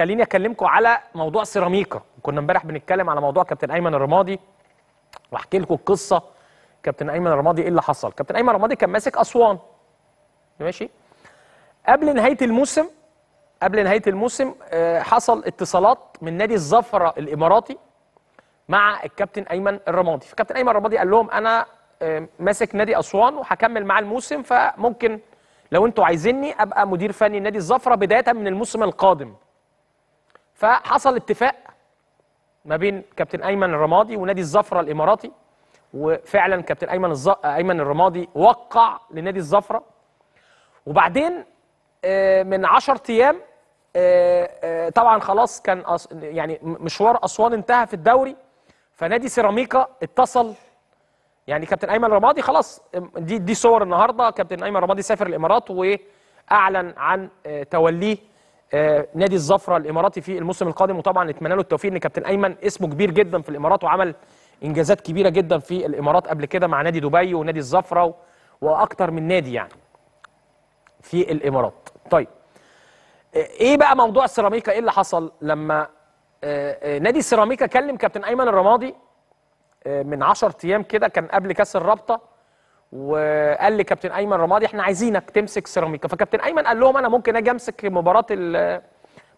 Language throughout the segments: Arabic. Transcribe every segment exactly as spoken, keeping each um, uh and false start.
خليني اكلمكم على موضوع سيراميكا. كنا امبارح بنتكلم على موضوع كابتن ايمن الرمادي واحكي لكم القصه. كابتن ايمن الرمادي ايه اللي حصل؟ كابتن ايمن الرمادي كان ماسك اسوان ماشي. قبل نهايه الموسم قبل نهايه الموسم حصل اتصالات من نادي الظفرة الإماراتي مع الكابتن ايمن الرمادي، فكابتن ايمن الرمادي قال لهم انا ماسك نادي اسوان وهكمل معاه الموسم، فممكن لو انتوا عايزيني ابقى مدير فني نادي الظفرة بدايه من الموسم القادم. فحصل اتفاق ما بين كابتن ايمن الرمادي ونادي الظفرة الاماراتي، وفعلا كابتن ايمن الز... ايمن الرمادي وقع لنادي الظفرة. وبعدين من عشرة ايام طبعا خلاص كان يعني مشوار اسوان انتهى في الدوري، فنادي سيراميكا اتصل يعني كابتن ايمن الرمادي خلاص. دي دي صور النهارده، كابتن ايمن الرمادي سافر الامارات واعلن عن توليه نادي الظفرة الإماراتي في الموسم القادم، وطبعا نتمنى له التوفيق لان كابتن ايمن اسمه كبير جدا في الامارات وعمل انجازات كبيره جدا في الامارات قبل كده مع نادي دبي ونادي الظفرة واكتر من نادي يعني في الامارات. طيب ايه بقى موضوع سيراميكا؟ ايه اللي حصل لما نادي سيراميكا كلم كابتن ايمن الرمادي من عشرة ايام كده، كان قبل كاس الرابطه، وقال لي كابتن ايمن الرمادي احنا عايزينك تمسك سيراميكا. فكابتن ايمن قال لهم انا ممكن اجي امسك مباراه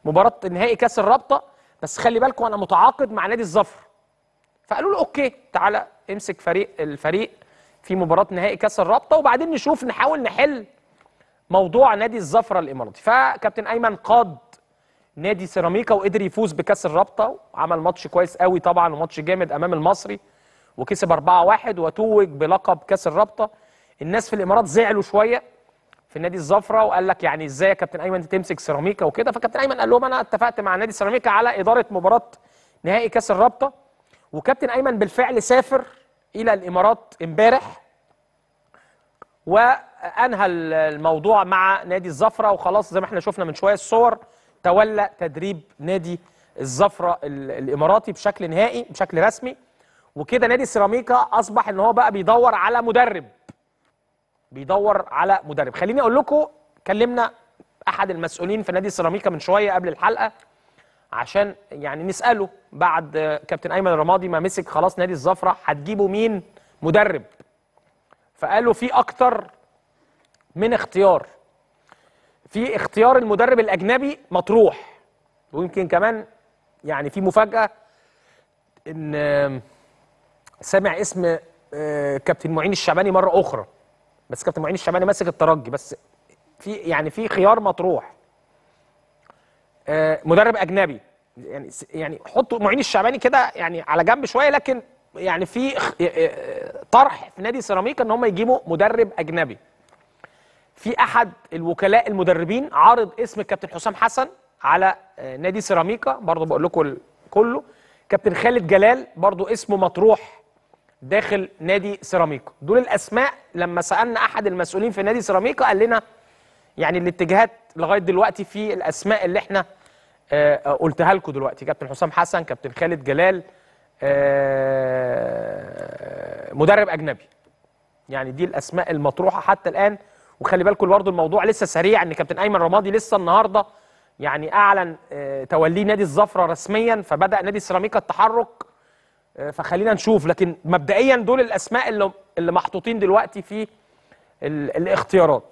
مباراه نهائي كاس الرابطه، بس خلي بالكم انا متعاقد مع نادي الظفرة. فقالوا له اوكي تعالى امسك فريق الفريق في مباراه نهائي كاس الرابطه، وبعدين نشوف نحاول نحل موضوع نادي الظفرة الاماراتي. فكابتن ايمن قاد نادي سيراميكا وقدر يفوز بكاس الرابطه، وعمل ماتش كويس قوي طبعا وماتش جامد امام المصري وكسب أربعة واحد وتوج بلقب كاس الرابطه. الناس في الامارات زعلوا شويه في نادي الظفرة وقال لك يعني ازاي يا كابتن ايمن انت تمسك سيراميكا وكده. فكابتن ايمن قال لهم انا اتفقت مع نادي سيراميكا على اداره مباراه نهائي كاس الرابطه، وكابتن ايمن بالفعل سافر الى الامارات امبارح وانهى الموضوع مع نادي الظفرة، وخلاص زي ما احنا شفنا من شويه الصور تولى تدريب نادي الظفرة الاماراتي بشكل نهائي بشكل رسمي. وكده نادي سيراميكا اصبح ان هو بقى بيدور على مدرب بيدور على مدرب خليني اقول لكم كلمنا احد المسؤولين في نادي سيراميكا من شويه قبل الحلقه عشان يعني نساله بعد كابتن ايمن الرمادي ما مسك خلاص نادي الظفرة هتجيبوا مين مدرب. فقالوا في اكتر من اختيار، في اختيار المدرب الاجنبي مطروح، ويمكن كمان يعني في مفاجاه ان سامع اسم كابتن معين الشعباني مره اخرى، بس كابتن معين الشعباني ماسك الترجي، بس في يعني في خيار مطروح مدرب اجنبي. يعني يعني حطوا معين الشعباني كده يعني على جنب شويه، لكن يعني في طرح في نادي سيراميكا ان هم يجيبوا مدرب اجنبي. في احد الوكلاء المدربين عارض اسم الكابتن حسام حسن على نادي سيراميكا، برضه بقول لكم كله. كابتن خالد جلال برضه اسمه مطروح داخل نادي سيراميكا. دول الاسماء لما سالنا احد المسؤولين في نادي سيراميكا قال لنا يعني الاتجاهات لغايه دلوقتي في الاسماء اللي احنا آه قلتها لكم دلوقتي، كابتن حسام حسن، كابتن خالد جلال، آه مدرب اجنبي. يعني دي الاسماء المطروحه حتى الان. وخلي بالكم برضه الموضوع لسه سريع، ان كابتن ايمن رمادي لسه النهارده يعني اعلن آه توليه نادي الظفرة رسميا، فبدا نادي سيراميكا التحرك، فخلينا نشوف. لكن مبدئيا دول الاسماء اللي اللي محطوطين دلوقتي في الاختيارات.